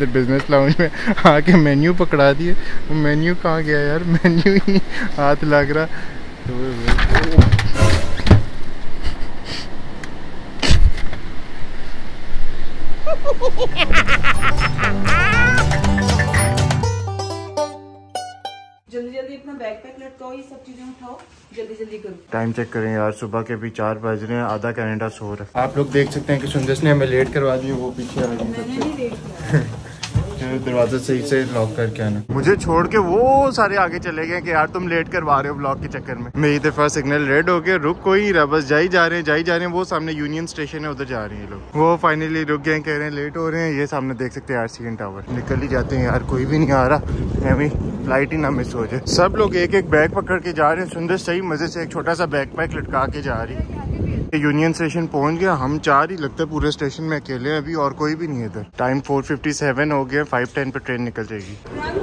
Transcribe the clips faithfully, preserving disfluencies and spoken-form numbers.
Business lounge में आके menu पकड़ा दिए। वो मेन्यू कहाँ गया यार, मेन्यू ही हाथ लग रहा। जल्दी जल्दी अपना बैकपैक लटकाओ, ये सब चीजें उठाओ, जल्दी जल्दी करो। टाइम चेक करें यार, सुबह के भी चार बज रहे हैं, आधा कनाडा सो रहा है। आप लोग देख सकते हैं कि सुंदस ने हमें लेट करवा दी, वो पीछे आ रही है। दरवाजा सही से लॉक करके आना। मुझे छोड़ के वो सारे आगे चले गए कि यार तुम लेट करवा रहे हो ब्लॉक के चक्कर में। मेरी दफा सिग्नल रेड हो गया, रुक कोई नहीं रहा, बस जा ही जा रहे हैं जा ही जा रहे हैं। वो सामने यूनियन स्टेशन है, उधर जा रहे हैं लोग। वो फाइनली रुक गए, कह रहे हैं लेट हो रहे हैं। ये सामने देख सकते हैं यार सीएन टावर, निकल ही जाते हैं यार, कोई भी नहीं आ रहा, एवी फ्लाइट ही ना मिस हो जाए। सब लोग एक एक बैग पकड़ के जा रहे हैं। सुंदर सही मजे से एक छोटा सा बैग पैक लटका के जा रही है। यूनियन स्टेशन पहुंच गया, हम चार ही लगता है पूरे स्टेशन में, अकेले अभी और कोई भी नहीं है इधर। टाइम फोर फिफ्टी सेवन हो गया, फाइव टेन पे ट्रेन निकल जाएगी। Run,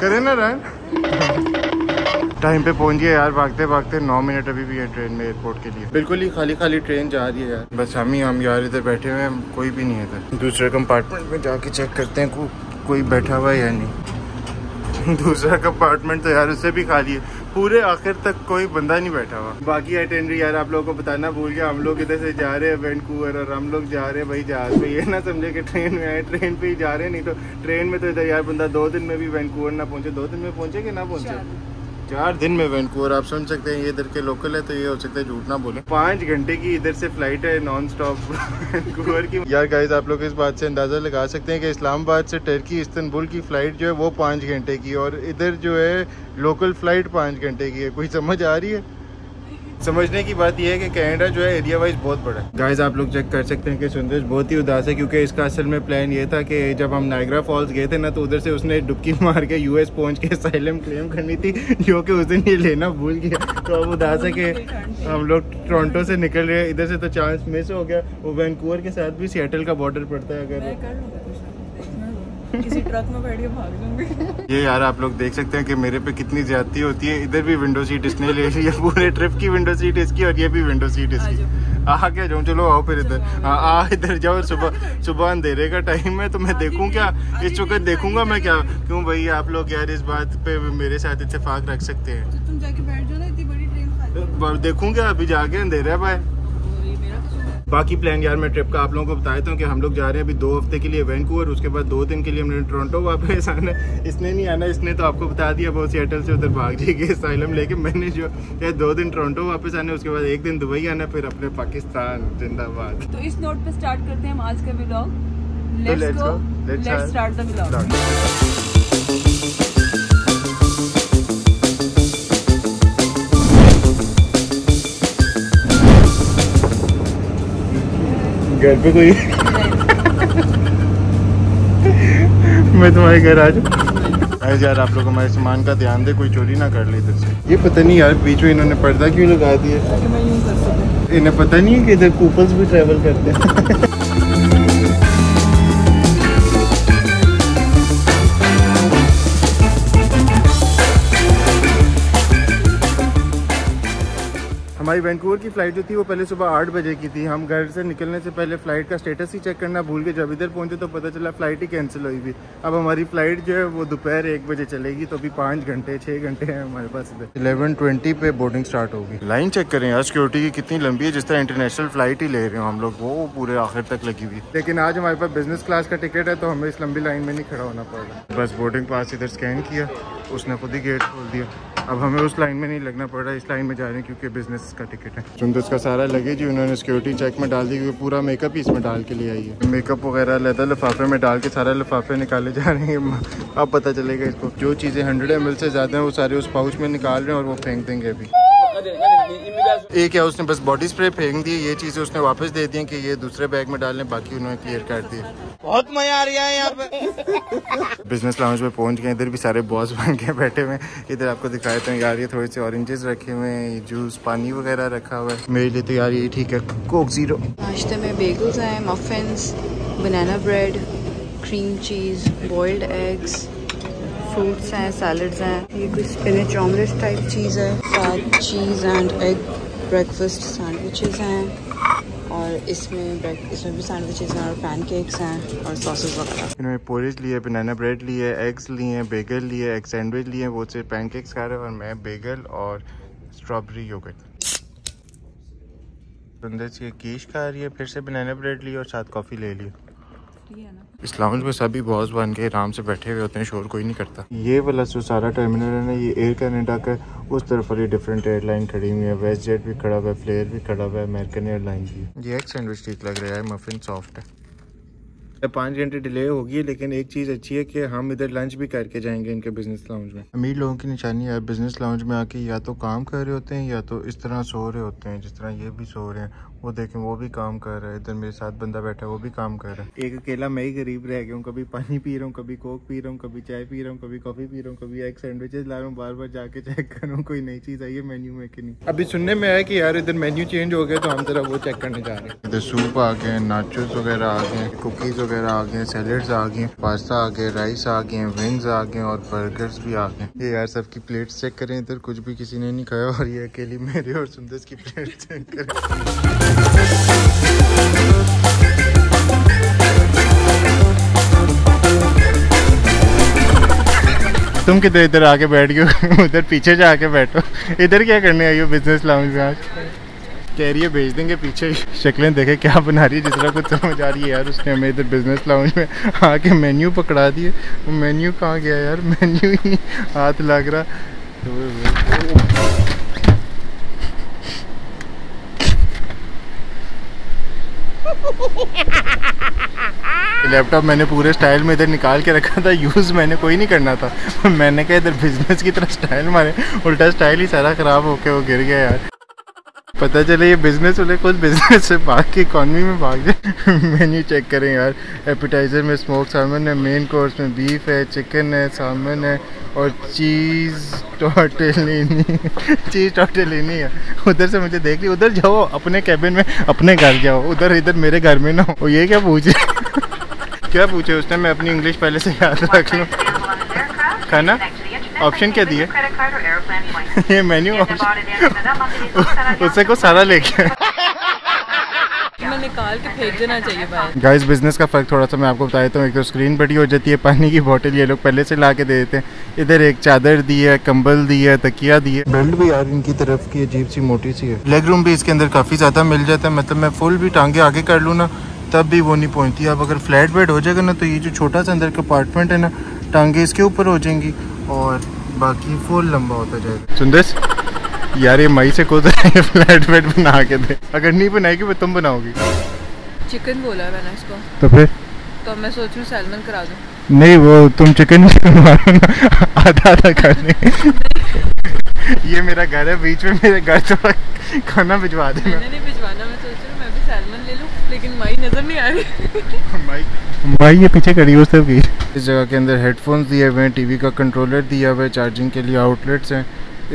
run. करें ना रन। टाइम पे पहुंच गया यार, भागते भागते नौ मिनट अभी भी है ट्रेन में एयरपोर्ट के लिए। बिल्कुल ही खाली खाली ट्रेन जा रही है यार, बस हम ही हम यार इधर बैठे हुए हैं, कोई भी नहीं है इधर। दूसरे कंपार्टमेंट में जाके चेक करते हैं को, कोई बैठा हुआ है या नहीं। दूसरा कंपार्टमेंट तो यार उससे भी खाली है, पूरे आखिर तक कोई बंदा नहीं बैठा हुआ। बाकी अटेंडरी यार आप लोगों को बताना भूल गया, हम लोग इधर से जा रहे हैं वैंकूवर और हम लोग जा रहे हैं भाई जहाज पे। ये ना समझे कि ट्रेन में आए, ट्रेन पे ही जा रहे हैं, नहीं तो ट्रेन में तो इधर यार बंदा दो दिन में भी वैंकूवर ना पहुंचे। दो दिन में पहुंचे कि ना पहुंचे, चार दिन में वैंकूवर। आप समझ सकते हैं ये इधर के लोकल है तो ये हो सकता है झूठ ना बोले। पाँच घंटे की इधर से फ्लाइट है नॉन स्टॉप वैंकूवर की। यार गाइस आप लोग इस बात से अंदाज़ा लगा सकते हैं कि इस्लामाबाद से टर्की इस्तांबुल की फ़्लाइट जो है वो पाँच घंटे की, और इधर जो है लोकल फ़्लाइट पाँच घंटे की है। कोई समझ आ रही है? समझने की बात यह है कि कनाडा जो है एरिया वाइज बहुत बड़ा है। गाइस आप लोग चेक कर सकते हैं कि सुंदर बहुत ही उदास है, क्योंकि इसका असल में प्लान ये था कि जब हम नायग्रा फॉल्स गए थे ना तो उधर से उसने डुबकी मार के यूएस पहुंच के असाइलम क्लेम करनी थी, जो कि उस दिन ये लेना भूल गया। तो अब उदास है कि हम लोग टोरंटो से निकल रहे हैं, इधर से तो चांस मिस हो गया। वो वैंकूवर के साथ भी सिएटल का बॉर्डर पड़ता है। अगर किसी ट्रक में बैठ के भाग जाऊंगी। ये यार आप लोग देख सकते हैं कि मेरे पे कितनी ज्यादती होती है। इधर भी विंडो सीट इसने ले ली है, पूरे ट्रिप की विंडो सीट इसकी, और ये भी विंडो सीट इसकी। आ क्या जाऊँ, चलो आओ फिर इधर, आ इधर जाओ। सुबह सुबह अंधेरे का टाइम है तो मैं देखूँ क्या इस चक्कर, देखूंगा मैं क्या। क्यों भाई आप लोग यार इस बात पे मेरे साथ इत्तेफाक रख सकते हैं। तुम जाके बैठ जाओ ना, इतनी बड़ी ट्रेन देखूंगा अभी जाके, अंधेरा भाई। बाकी प्लान यार मैं ट्रिप का आप लोगों को बता देता हूँ कि हम लोग जा रहे हैं अभी दो हफ्ते के लिए वैंकूवर, उसके बाद दो दिन के लिए हमने टोरंटो वापस आना। इसने नहीं आना, इसने तो आपको बता दिया वो सिएटल से उधर भाग जाएगी असाइलम लेके। मैंने जो यार दो दिन टोरंटो वापस आना, उसके बाद एक दिन दुबई आना, फिर अपने पाकिस्तान जिंदाबाद। तो इस नोट पे स्टार्ट करते हैं हम आज का vlog. Let's go, let's start the vlog. घर पे कोई मैं तुम्हारे घर आ जाऊँ यार। आप लोग हमारे सामान का ध्यान दे, कोई चोरी ना कर ले इधर से। ये पता नहीं यार बीच में इन्होंने पर्दा क्यों लगा दिया, इन्हें पता नहीं है कि इधर कूपल्स भी ट्रैवल करते हैं। हमारी वैंकूवर की फ़्लाइट जो थी वो पहले सुबह आठ बजे की थी। हम घर से निकलने से पहले फ़्लाइट का स्टेटस ही चेक करना भूल गए। जब इधर पहुंचे तो पता चला फ़्लाइट ही कैंसिल हुई थी। अब हमारी फ़्लाइट जो है वो दोपहर एक बजे चलेगी, तो अभी पाँच घंटे छः घंटे हैं हमारे पास। इलेवन ट्वेंटी पे बोर्डिंग स्टार्ट होगी। लाइन चेक करें यार सिक्योरिटी की कितनी लंबी है, जिस तरह इंटरनेशनल फ़्लाइट ही ले रहे हो हम लोग, वो पूरे आखिर तक लगी हुई। लेकिन आज हमारे पास बिजनेस क्लास का टिकट है तो हमें इस लंबी लाइन में नहीं खड़ा होना पड़ेगा। बस बोर्डिंग पास इधर स्कैन किया, उसने खुद ही गेट खोल दिया। अब हमें उस लाइन में नहीं लगना पड़ रहा, इस लाइन में जा रहे हैं क्योंकि बिजनेस का टिकट है। सुंदर का सारा लगेज उन्होंने सिक्योरिटी चेक में डाल दी, क्योंकि पूरा मेकअप ही इसमें डाल के ले आई है। मेकअप वगैरह लदा लिफाफे में डाल के सारा लिफाफे निकाले जा रहे हैं। अब पता चलेगा इसको, जो चीज़ें हंड्रेड एम एल से ज़्यादा हैं वो सारे उस पाउच में निकाल रहे हैं और वो फेंक देंगे। अभी एक है उसने बस बॉडी स्प्रे फेंक दी, ये चीज़ें उसने वापस दे दी कि ये दूसरे बैग में डालने, बाकी उन्होंने क्लियर कर दिए। बहुत मजा आ रहा है यहाँ पे। बिजनेस लाउंज में पहुँच गए, इधर भी सारे बॉस बन के बैठे हुए। इधर आपको दिखाए तो यार ये थोड़े से ऑरेंजेस रखे हुए हैं, जूस पानी वगैरह रखा हुआ है। मेरे लिए तो यार ये ठीक है, कोक जीरो। नाश्ते में बेगल्स हैं, muffins, banana bread, cream cheese, boiled eggs, fruits हैं, सैलड्स हैं। ये कोई स्पिनच ऑमलेट टाइप चीज़ है, साथ cheese and egg breakfast sandwiches हैं। और इसमें ब्रेक इसमें भी सैंडविचेस हैं और पैनकेक्स हैं और सॉसेस वगैरह। इन्होंने पोरिज लिए, बनाना ब्रेड लिए, एग्स लिए, बेगल लिए, एग सैंडविच लिए, वो सिर्फ पैनकेक्स खा रहे हैं और मैं बेगल और स्ट्रॉबेरी योगर्ट। सुंदस की कीश खा रही है, फिर से बनाना ब्रेड ली और साथ कॉफ़ी ले ली। इस लाउंज में सभी बॉस बन के आराम से बैठे हुए होते हैं, शोर कोई नहीं करता। ये वाला जो सारा टर्मिनल है ना, ये एयर कनाडा का, उस तरफ वाली डिफरेंट एयरलाइन खड़ी हुई है। वेस्ट जेट भी खड़ा हुआ है, फ्लेयर भी खड़ा हुआ है, अमेरिकन एयरलाइन भी। ये एक सैंडविच ठीक लग रहा है, मफिन सॉफ्ट है। पाँच घंटे डिले होगी, लेकिन एक चीज़ अच्छी है कि हम इधर लंच भी करके जाएंगे इनके बिजनेस लाउंज में। अमीर लोगों की निशानी है, बिजनेस लाउंज में आके या तो काम कर रहे होते हैं या तो इस तरह सो रहे होते हैं, जिस तरह ये भी सो रहे हैं। वो देखें, वो भी काम कर रहा है, इधर मेरे साथ बंदा बैठा है, वो भी काम कर रहा है। एक अकेला मैं ही गरीब रह गया हूँ, कभी पानी पी रहा हूँ, कभी कोक पी रहा हूँ, कभी चाय पी रहा हूँ, कभी कॉफ़ी पी रहा हूँ, कभी एक सैंडविचेस ला रहा हूँ, बार बार जाके चेक कर रहा हूँ कोई नई चीज़ आई है मेन्यू में कि नहीं। अभी सुनने में आया कि यार इधर मेन्यू चेंज हो गया, तो हम जरा वो चेक करने जा रहे हैं। इधर सूप आ गए, नाचोस वगैरह आ गए, कुकीज़ वगैरह आ गए, सैलड्स आ गए, पास्ता आ गए, राइस आ गए, विंग्स आ गए और बर्गर्स भी आ गए। ये यार सबकी प्लेट्स चेक करें, इधर कुछ भी किसी ने नहीं खाया और ये अकेली मेरे और सुंदर की प्लेट चेक करें। तुम किधर इधर आके बैठ गए, उधर पीछे जाके बैठो। इधर क्या करने आई हो बिजनेस लाउंज में? आज कह रही है भेज देंगे, पीछे शक्लें देखे क्या बना रही है, जिस तरह कुछ समझ आ रही है। यार उसने हमें इधर बिजनेस लाउंज में आके मेन्यू पकड़ा दिए। वो मेन्यू कहाँ गया यार, मेन्यू ही हाथ लग रहा। लैपटॉप मैंने पूरे स्टाइल में इधर निकाल के रखा था, यूज़ मैंने कोई नहीं करना था। मैंने कहा इधर बिजनेस की तरह स्टाइल मारे, उल्टा स्टाइल ही सारा ख़राब होके वो गिर गया। यार पता चले ये बिजनेस वाले खुद बिजनेस से भाग के इकॉनमी में भाग जाए। मेन्यू चेक करें यार, एपिटाइज़र में स्मोक सामन है, मेन कोर्स में बीफ है, चिकन है, सामन है और चीज़ टॉर्टेलिनी। चीज़ टॉर्टेलिनी है। उधर से मुझे देख ली, उधर जाओ अपने कैबिन में, अपने घर जाओ, उधर इधर मेरे घर में ना हो। ये क्या पूछे क्या पूछे उसने, मैं अपनी इंग्लिश पहले से याद रख लूँ। खाना ऑप्शन क्या दिए? ये मेन्यू ऑप्शन उससे को सारा लेके निकाल के फेंक देना चाहिए बाहर। गाइस बिजनेस का फ़र्क थोड़ा सा मैं आपको बता देता हूँ। एक तो स्क्रीन बड़ी हो जाती है, पानी की बोतल ये लोग पहले से ला के दे देते हैं। इधर एक चादर दी है, कंबल दी है, तकिया दी है। बेल्ट भी यार इनकी तरफ की अजीब सी मोटी सी है। लेग रूम भी इसके अंदर काफ़ी ज़्यादा मिल जाता है, मतलब मैं फुल भी टांगे आगे कर लूँ ना तब भी वो नहीं पहुँचती। अब अगर फ्लैट बेड हो जाएगा ना तो ये जो छोटा सा अंदर का अपार्टमेंट है ना, टांगे इसके ऊपर हो जाएंगी और बाकी फुल लंबा होता जाएगा। सुंदस यार ये मई से खुद फ्लैट बेड बना के दे, अगर नहीं बनाएगी वो तुम बनाओगी। चिकन बोला है मैंने इसको, तो फिर तो मैं सोच रही हूँ सैल्मन करा दूँ। नहीं वो तुम चिकन मारो ना, आधा आधा खाने। ये मेरा घर है, बीच में मेरे घर थोड़ा खाना भिजवा देना। मैंने नहीं भिजवाना, मैं सोच रही हूँ मैं भी सैल्मन ले लूँ, लेकिन माई नज़र नहीं आ रही। माई भाई ये पीछे खड़ी हो सब की। इस जगह के अंदर हेडफोन्स दिए हुए हैं, टीवी का कंट्रोलर दिया हुआ है, चार्जिंग के लिए आउटलेट्स हैं।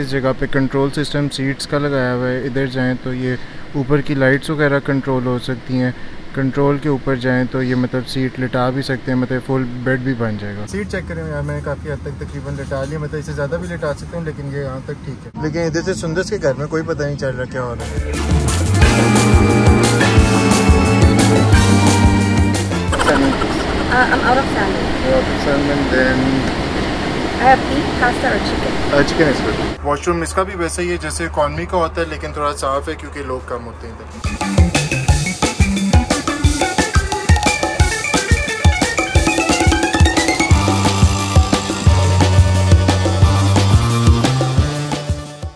इस जगह पे कंट्रोल सिस्टम सीट्स का लगाया हुआ है। इधर जाएं तो ये ऊपर की लाइट्स वगैरह कंट्रोल हो सकती हैं। कंट्रोल के ऊपर जाएं तो ये मतलब सीट लिटा भी सकते हैं, मतलब फुल बेड भी बन जाएगा। सीट चेक करें यार, मैंने काफ़ी हद तक तकरीबन लिटा लिया, मतलब इससे ज़्यादा भी लिटा सकते हैं, लेकिन ये यहाँ तक ठीक है। लेकिन इधर से सुंदर के घर में कोई पता नहीं चल रहा क्या हो रहा है। I have beef, pasta और चिकन। चिकन इस पर। वॉशरूम इसका भी वैसे ही है जैसे इकॉनमी का होता है, लेकिन थोड़ा साफ है क्योंकि लोग कम होते हैं इधर।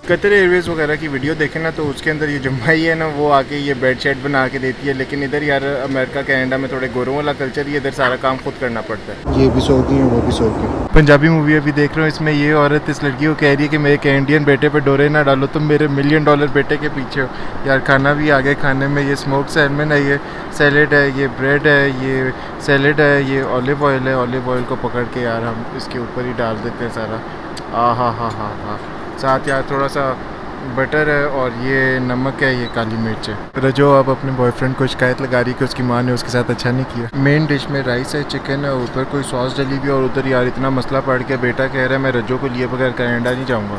कतर एयरवेज वगैरह की वीडियो देखें ना तो उसके अंदर ये जो माई है ना वो आके ये बेड शेड बना के देती है, लेकिन इधर यार अमेरिका कनाडा में थोड़े गोरों वाला कल्चर, ये इधर सारा काम खुद करना पड़ता है। ये भी सो गई है, वो भी सो गई। पंजाबी मूवी अभी देख रहा हूँ, इसमें ये औरत इस लड़की को कह रही है कि मेरे कैनेडियन बेटे पे डोरे ना डालो, तुम मेरे मिलियन डॉलर बेटे के पीछे हो। यार खाना भी आ गया, खाने में ये स्मोक सैलमन है, ये सैलेड है, ये ब्रेड है, ये सैलेड है, ये ऑलिव ऑयल है। ऑलिव ऑयल को पकड़ के यार हम इसके ऊपर ही डाल देते हैं सारा। आ हा हा हा हा। साथ यार थोड़ा सा बटर है और ये नमक है, ये काली मिर्च है। रजो अब अपने बॉयफ्रेंड को शिकायत लगा रही है कि उसकी माँ ने उसके साथ अच्छा नहीं किया। मेन डिश में राइस है, चिकन है, ऊपर कोई सॉस डली हुई है और उधर यार इतना मसला पड़ गया। बेटा कह रहा है मैं रजो को लिए बगैर कनाडा नहीं जाऊँगा।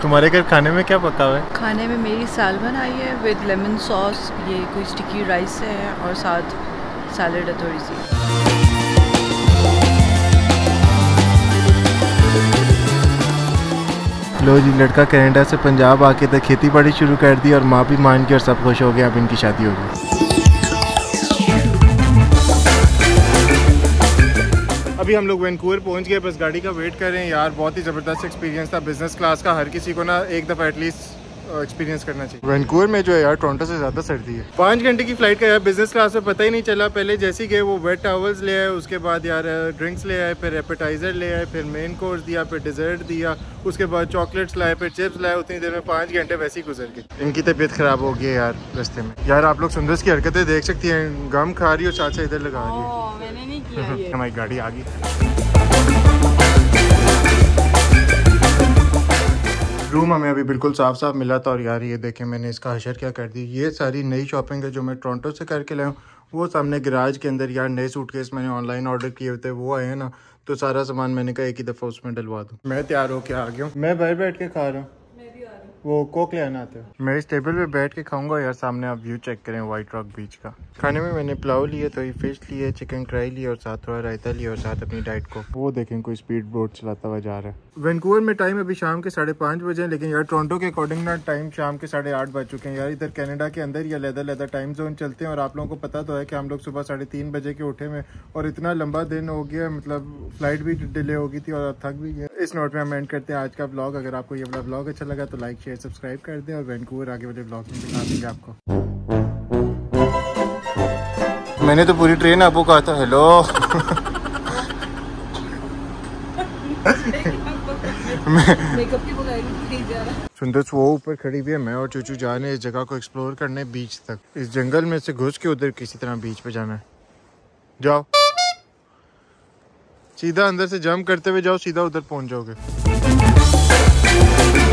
तुम्हारे घर खाने में क्या पका हुआ है? खाने में मेरी सालमन आई है विद लेमन सॉस, ये कोई स्टिकी राइस है और साथ सैलड है थोड़ी सी। लो जी, लड़का कनाडा से पंजाब आके तक खेती बाड़ी शुरू कर दी और माँ भी मान के और सब खुश हो गया। अब इनकी शादी हो गई। अभी हम लोग वैंकूवर पहुँच गए, बस गाड़ी का वेट कर रहे हैं। यार बहुत ही ज़बरदस्त एक्सपीरियंस था बिजनेस क्लास का, हर किसी को ना एक दफ़ा एटलीस्ट एक्सपीरियंस करना चाहिए। वैंकूवर में जो है यार टोरंटो से ज़्यादा सर्दी है। पाँच घंटे की फ्लाइट का यार बिजनेस क्लास में पता ही नहीं चला। पहले जैसे ही गए वो वेट टॉवल्स ले आए, उसके बाद यार ड्रिंक्स ले आए, फिर एपेटाइज़र ले आए, फिर मेन कोर्स दिया, फिर डिज़र्ट दिया, उसके बाद चॉकलेट्स लाए, फिर चिप्स लाए। उतनी देर में पाँच घंटे वैसे ही गुजर गए। इनकी तबीयत ख़राब हो गई यार रस्ते में। यार आप लोग सुंदर्स की हरकतें देख सकती हैं, गम खा रही हो, चाचा इधर लगा रही है। हमारी गाड़ी आ गई। रूम हमें अभी बिल्कुल साफ साफ मिला था और यार ये देखें मैंने इसका हशर क्या कर दी। ये सारी नई शॉपिंग है जो मैं टोरंटो से करके लाया हूँ, वो सामने गराज के अंदर। यार नए सूटकेस मैंने ऑनलाइन ऑर्डर किए हुए थे, वो आए हैं ना, तो सारा सामान मैंने कहा एक ही दफ़ा उसमें डलवा दूँ। मैं तैयार होकर आ गया हूँ। मैं बाहर बैठ के खा रहा हूँ, वो कोक ले आना आते हो। मैं इस टेबल पे बैठ के खाऊंगा। यार सामने आप व्यू चेक करें वाइट रॉक बीच का। खाने में मैंने पुलाव लिए, थोड़ी फिश ली है, चिकन फ्राई लिया और साथ थोड़ा रायता लिया और साथ अपनी डाइट को। वो देखें कोई स्पीड बोट चलाता हुआ जा रहा है। वैंकूवर में टाइम अभी शाम के साढ़े पाँच बजे हैं, लेकिन यार टोरंटो के अकॉर्डिंग ना टाइम शाम के साढ़े आठ बज चुके हैं। यार इधर कनाडा के अंदर या लेदर लेदर टाइम जोन चलते हैं और आप लोगों को पता तो है कि हम लोग सुबह साढ़े तीन बजे के उठे में और इतना लंबा दिन हो गया, मतलब फ्लाइट भी डिले हो गई थी और अब थक भी गए। इस नोट में हम एंड करते हैं आज का ब्लॉग। अगर आपको ये वाला ब्लॉग अच्छा लगा तो लाइक शेयर सब्सक्राइब कर दें और वैंकूवर आगे वाले ब्लॉग में दिखा देंगे आपको। मैंने तो पूरी ट्रेन आपको कहा था हेलो। सुंदर्स वो ऊपर खड़ी हुई है, मैं और चूचू जा रहे हैं इस जगह को एक्सप्लोर करने बीच तक। इस जंगल में से घुस के उधर किसी तरह बीच पे जाना है। जाओ सीधा अंदर से जंप करते हुए, जाओ सीधा उधर पहुंच जाओगे।